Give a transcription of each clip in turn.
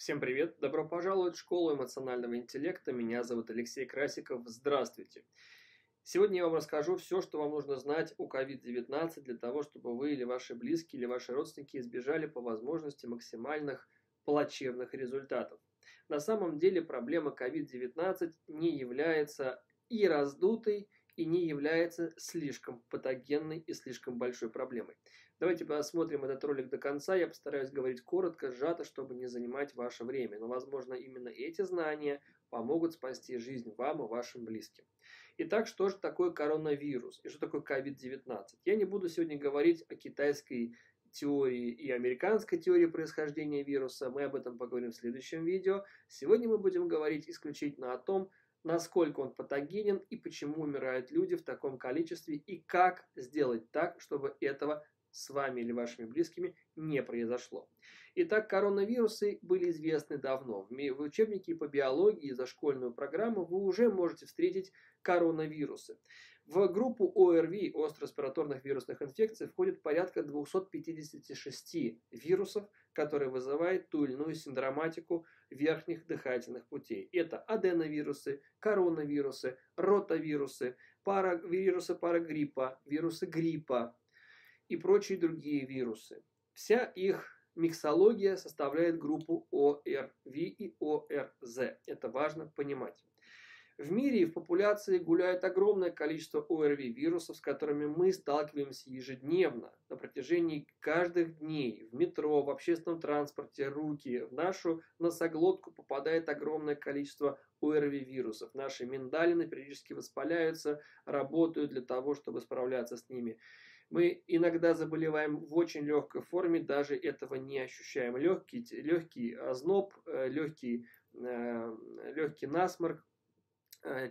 Всем привет! Добро пожаловать в школу эмоционального интеллекта. Меня зовут Алексей Красиков. Здравствуйте! Сегодня я вам расскажу все, что вам нужно знать о COVID-19 для того, чтобы вы или ваши близкие, или ваши родственники избежали по возможности максимальных плачевных результатов. На самом деле проблема COVID-19 не является и раздутой, и не является слишком патогенной и слишком большой проблемой. Давайте посмотрим этот ролик до конца. Я постараюсь говорить коротко, сжато, чтобы не занимать ваше время. Но, возможно, именно эти знания помогут спасти жизнь вам и вашим близким. Итак, что же такое коронавирус и что такое COVID-19? Я не буду сегодня говорить о китайской теории и американской теории происхождения вируса. Мы об этом поговорим в следующем видео. Сегодня мы будем говорить исключительно о том, насколько он патогенен и почему умирают люди в таком количестве, и как сделать так, чтобы этого с вами или вашими близкими не произошло. Итак, коронавирусы были известны давно. В учебнике по биологии за школьную программу вы уже можете встретить коронавирусы. В группу ОРВИ, остро-респираторных вирусных инфекций, входит порядка 256 вирусов, которые вызывают ту или иную синдроматику верхних дыхательных путей. Это аденовирусы, коронавирусы, ротавирусы, вирусы парагриппа, вирусы гриппа и прочие другие вирусы. Вся их миксология составляет группу ОРВИ и ОРЗ. Это важно понимать. В мире и в популяции гуляет огромное количество ОРВИ-вирусов, с которыми мы сталкиваемся ежедневно, на протяжении каждых дней. В метро, в общественном транспорте, руки. В нашу носоглотку попадает огромное количество ОРВИ-вирусов. Наши миндалины периодически воспаляются, работают для того, чтобы справляться с ними. Мы иногда заболеваем в очень легкой форме, даже этого не ощущаем. Легкий озноб, легкий насморк,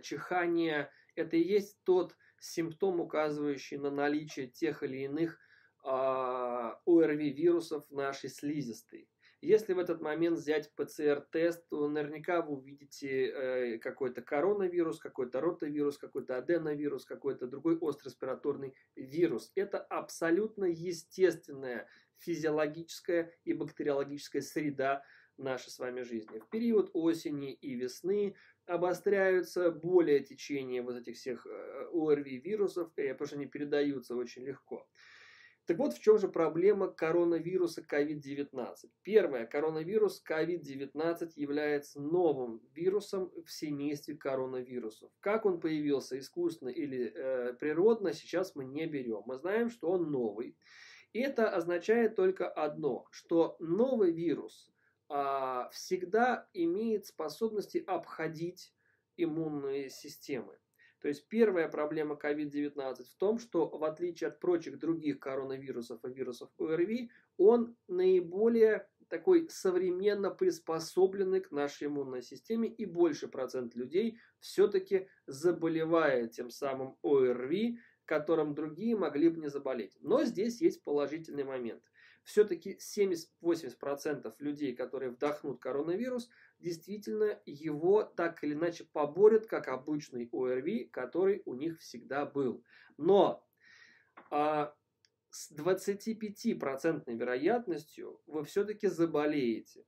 чихание – это и есть тот симптом, указывающий на наличие тех или иных ОРВИ-вирусов в нашей слизистой. Если в этот момент взять ПЦР-тест, то наверняка вы увидите какой-то коронавирус, какой-то ротавирус, какой-то аденовирус, какой-то другой остро-респираторный вирус. Это абсолютно естественная физиологическая и бактериологическая среда нашей с вами жизни. В период осени и весны обостряются более течения вот этих всех ОРВИ-вирусов, потому что они передаются очень легко. Так вот, в чем же проблема коронавируса COVID-19? Первое. Коронавирус COVID-19 является новым вирусом в семействе коронавирусов. Как он появился, искусственно или природно, сейчас мы не берем. Мы знаем, что он новый. И это означает только одно, что новый вирус всегда имеет способности обходить иммунные системы. То есть первая проблема COVID-19 в том, что в отличие от прочих других коронавирусов и вирусов ОРВИ, он наиболее такой современно приспособленный к нашей иммунной системе, и больше процент людей все-таки заболевает тем самым ОРВИ, которым другие могли бы не заболеть. Но здесь есть положительный момент. Все-таки 70-80% людей, которые вдохнут коронавирус, действительно его так или иначе поборют, как обычный ОРВИ, который у них всегда был. Но с 25% вероятностью вы все-таки заболеете.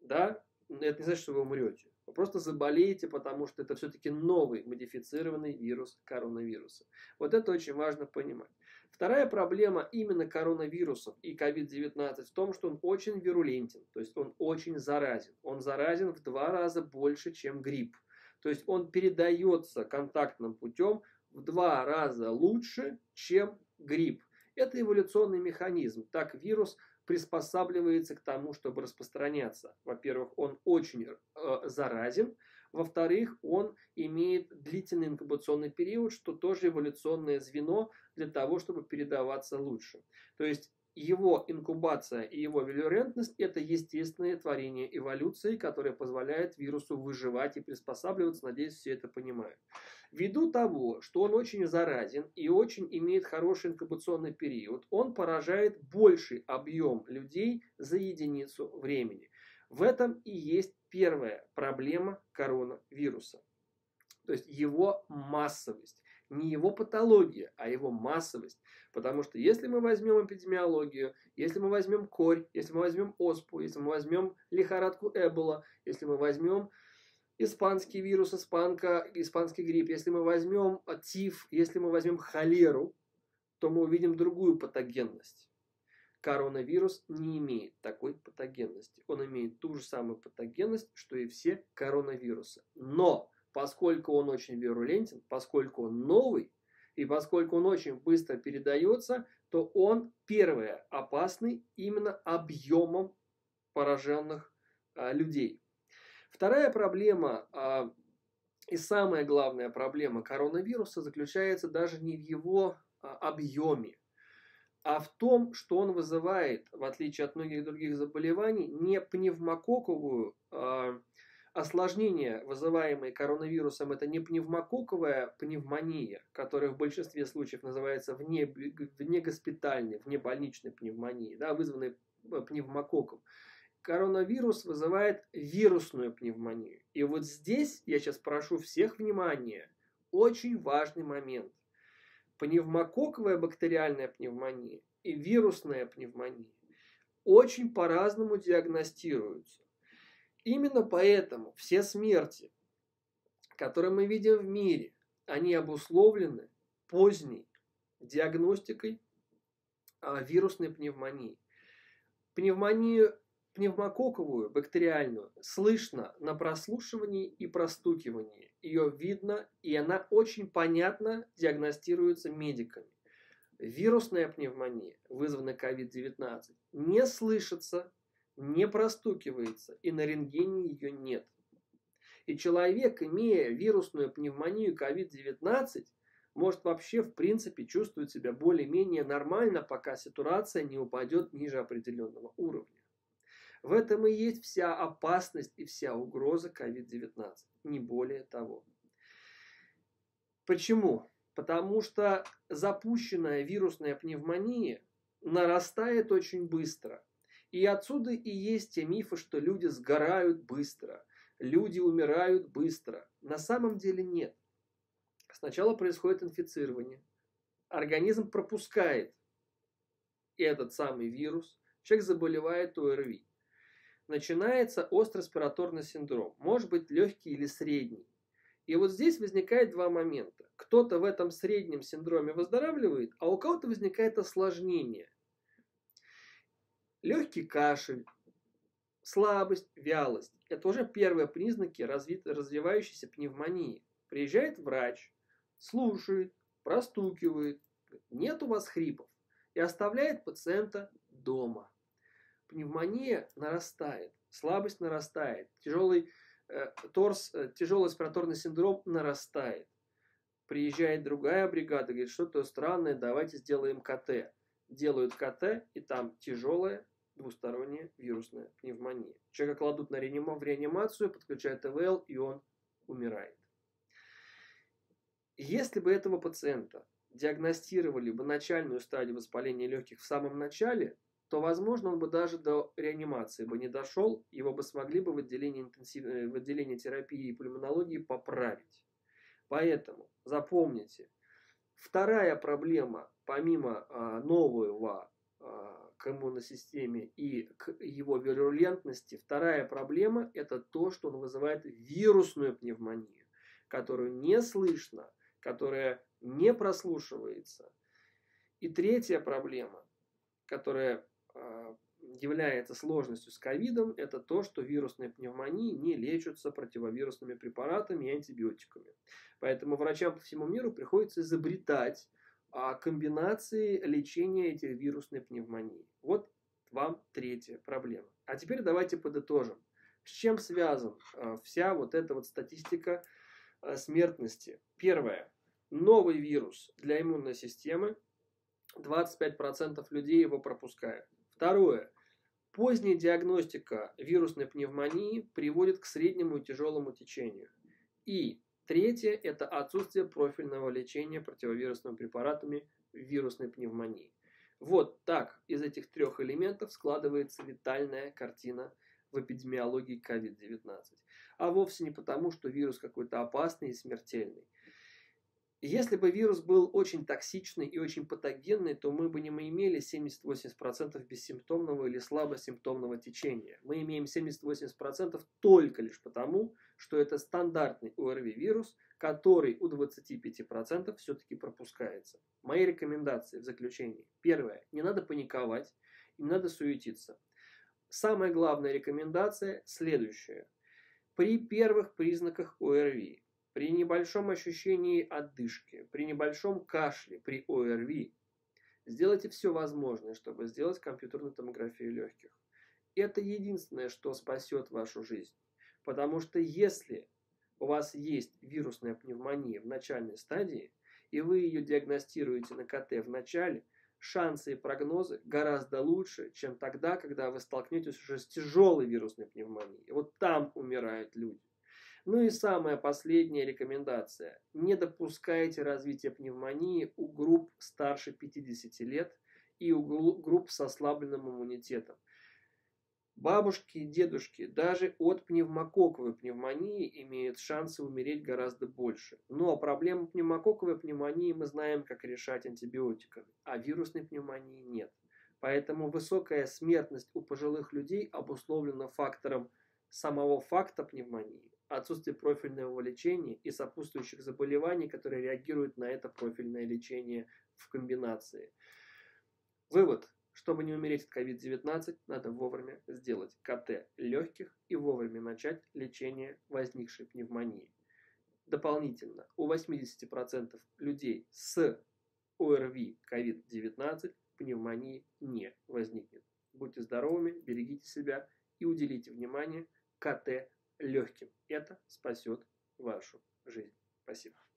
Да? Это не значит, что вы умрете. Вы просто заболеете, потому что это все-таки новый модифицированный вирус коронавируса. Вот это очень важно понимать. Вторая проблема именно коронавирусов и COVID-19 в том, что он очень вирулентен, то есть он очень заразен. Он заразен в 2 раза больше, чем грипп. То есть он передается контактным путем в 2 раза лучше, чем грипп. Это эволюционный механизм. Так вирус приспосабливается к тому, чтобы распространяться. Во-первых, он очень заразен. Во-вторых, он имеет длительный инкубационный период, что тоже эволюционное звено для того, чтобы передаваться лучше. То есть его инкубация и его вирулентность – это естественное творение эволюции, которое позволяет вирусу выживать и приспосабливаться. Надеюсь, все это понимают. Ввиду того, что он очень заразен и очень имеет хороший инкубационный период, он поражает больший объем людей за единицу времени. В этом и есть первая проблема коронавируса, то есть его массовость. не его патология, а его массовость. Потому что если мы возьмем эпидемиологию, если мы возьмем корь, если мы возьмем оспу, если мы возьмем лихорадку Эбола, если мы возьмем испанский вирус, испанский грипп, если мы возьмем тиф, если мы возьмем холеру, то мы увидим другую патогенность. Коронавирус не имеет такой патогенности. Он имеет ту же самую патогенность, что и все коронавирусы. Но поскольку он очень вирулентен, поскольку он новый и поскольку он очень быстро передается, то он, первое, опасный именно объемом пораженных людей. Вторая проблема и самая главная проблема коронавируса заключается даже не в его объеме, а в том, что он вызывает, в отличие от многих других заболеваний, не пневмококковую осложнение, вызываемое коронавирусом, это не пневмококковая пневмония, которая в большинстве случаев называется внегоспитальной, внебольничной пневмонией, да, вызванной пневмококком. Коронавирус вызывает вирусную пневмонию. И вот здесь я сейчас прошу всех внимания. Очень важный момент. Пневмококковая бактериальная пневмония и вирусная пневмония очень по-разному диагностируются. Именно поэтому все смерти, которые мы видим в мире, они обусловлены поздней диагностикой вирусной пневмонии. Пневмонию пневмококковую, бактериальную, слышно на прослушивании и простукивании. Ее видно, и она очень понятно диагностируется медиками. Вирусная пневмония, вызванная COVID-19, не слышится, не простукивается, и на рентгене ее нет. И человек, имея вирусную пневмонию COVID-19, может вообще в принципе чувствовать себя более-менее нормально, пока сатурация не упадет ниже определенного уровня. В этом и есть вся опасность и вся угроза COVID-19, не более того. Почему? Потому что запущенная вирусная пневмония нарастает очень быстро. И отсюда и есть те мифы, что люди сгорают быстро, люди умирают быстро. На самом деле нет. Сначала происходит инфицирование. Организм пропускает этот самый вирус. Человек заболевает ОРВИ. Начинается остро-респираторный синдром, может быть легкий или средний. И вот здесь возникает два момента. Кто-то в этом среднем синдроме выздоравливает, а у кого-то возникает осложнение. Легкий кашель, слабость, вялость – это уже первые признаки развивающейся пневмонии. Приезжает врач, слушает, простукивает, нет у вас хрипов, и оставляет пациента дома. Пневмония нарастает, слабость нарастает, тяжелый торс, тяжелый респираторный синдром нарастает. Приезжает другая бригада, говорит, что-то странное, давайте сделаем КТ. Делают КТ, и там тяжелая двусторонняя вирусная пневмония. Человека кладут в реанимацию, подключают ИВЛ, и он умирает. Если бы этого пациента диагностировали бы начальную стадию воспаления легких в самом начале, то, возможно, он бы даже до реанимации бы не дошел, его бы смогли бы в отделении терапии и пульмонологии поправить. Поэтому запомните, вторая проблема, помимо нового к иммунной системе и к его вирулентности, вторая проблема – это то, что он вызывает вирусную пневмонию, которую не слышно, которая не прослушивается. И третья проблема, которая является сложностью с ковидом, это то, что вирусные пневмонии не лечатся противовирусными препаратами и антибиотиками. Поэтому врачам по всему миру приходится изобретать комбинации лечения этих вирусной пневмонии. Вот вам третья проблема. А теперь давайте подытожим, с чем связана вся вот эта вот статистика смертности. Первое. Новый вирус для иммунной системы. 25% людей его пропускают. Второе. Поздняя диагностика вирусной пневмонии приводит к среднему и тяжелому течению. И третье – это отсутствие профильного лечения противовирусными препаратами вирусной пневмонии. Вот так из этих трех элементов складывается летальная картина в эпидемиологии COVID-19. А вовсе не потому, что вирус какой-то опасный и смертельный. Если бы вирус был очень токсичный и очень патогенный, то мы бы не имели 70-80% бессимптомного или слабосимптомного течения. Мы имеем 70-80% только лишь потому, что это стандартный ОРВИ-вирус, который у 25% все-таки пропускается. Мои рекомендации в заключении. Первое. Не надо паниковать, не надо суетиться. Самая главная рекомендация следующая. При первых признаках ОРВИ, при небольшом ощущении одышки, при небольшом кашле, при ОРВИ, сделайте все возможное, чтобы сделать компьютерную томографию легких. Это единственное, что спасет вашу жизнь. Потому что если у вас есть вирусная пневмония в начальной стадии, и вы ее диагностируете на КТ в начале, шансы и прогнозы гораздо лучше, чем тогда, когда вы столкнетесь уже с тяжелой вирусной пневмонией. Вот там умирают люди. Ну и самая последняя рекомендация. Не допускайте развития пневмонии у групп старше 50 лет и у групп с ослабленным иммунитетом. Бабушки и дедушки даже от пневмококковой пневмонии имеют шансы умереть гораздо больше. Но проблему пневмококковой пневмонии мы знаем, как решать антибиотиками, а вирусной пневмонии нет. Поэтому высокая смертность у пожилых людей обусловлена фактором самого факта пневмонии, отсутствие профильного лечения и сопутствующих заболеваний, которые реагируют на это профильное лечение в комбинации. Вывод. Чтобы не умереть от COVID-19, надо вовремя сделать КТ легких и вовремя начать лечение возникшей пневмонии. Дополнительно, у 80% людей с ОРВИ COVID-19 пневмонии не возникнет. Будьте здоровыми, берегите себя и уделите внимание КТ легким. Это спасет вашу жизнь. Спасибо.